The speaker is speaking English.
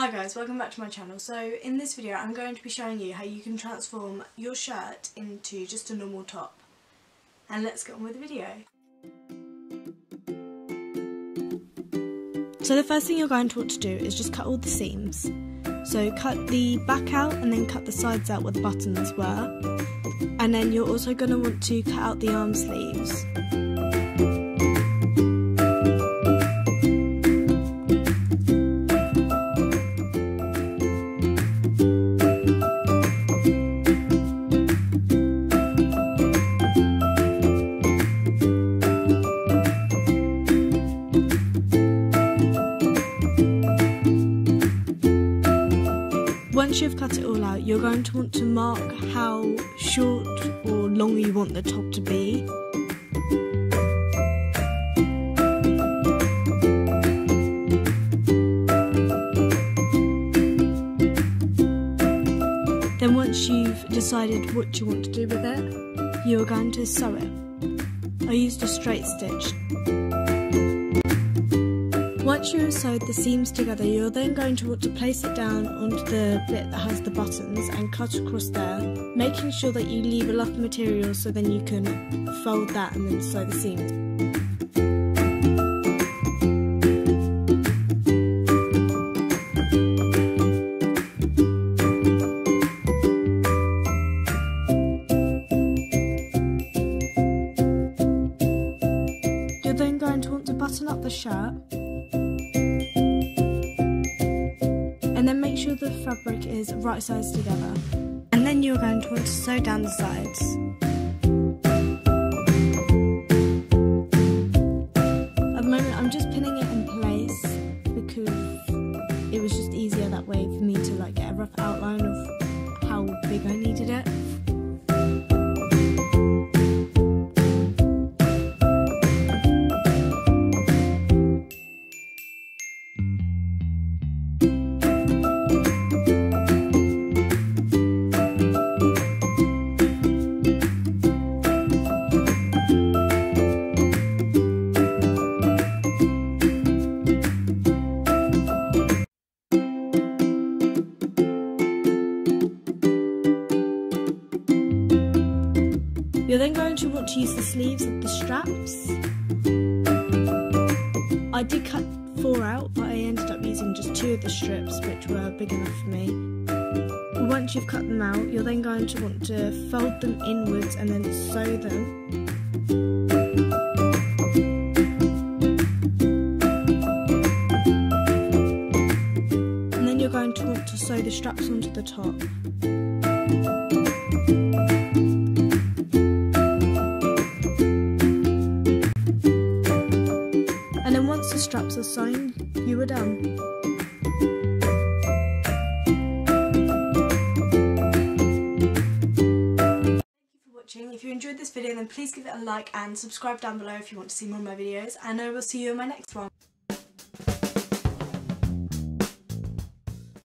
Hi guys, welcome back to my channel. So in this video I'm going to be showing you how you can transform your shirt into just a normal top. And let's get on with the video. So the first thing you're going to want to do is just cut all the seams. So cut the back out and then cut the sides out where the buttons were. And then you're also going to want to cut out the arm sleeves. Once you've cut it all out, you're going to want to mark how short or long you want the top to be. Then once you've decided what you want to do with it, you're going to sew it. I used a straight stitch. Once you have sewed the seams together, you're then going to want to place it down onto the bit that has the buttons and cut across there, making sure that you leave enough material so then you can fold that and then sew the seams. You're then going to want to button up the shirt. And then make sure the fabric is right sides together. And then you're going to want to sew down the sides. At the moment I'm just pinning it in place because it was just easier that way for me to like get a rough outline of how big I needed it. You're then going to want to use the sleeves of the straps. I did cut 4 out, but I ended up using just 2 of the strips, which were big enough for me. Once you've cut them out, you're then going to want to fold them inwards and then sew them. And then you're going to want to sew the straps onto the top. Straps are sewn, you are done. Thank you for watching. If you enjoyed this video, then please give it a like and subscribe down below if you want to see more of my videos, and I will see you in my next one.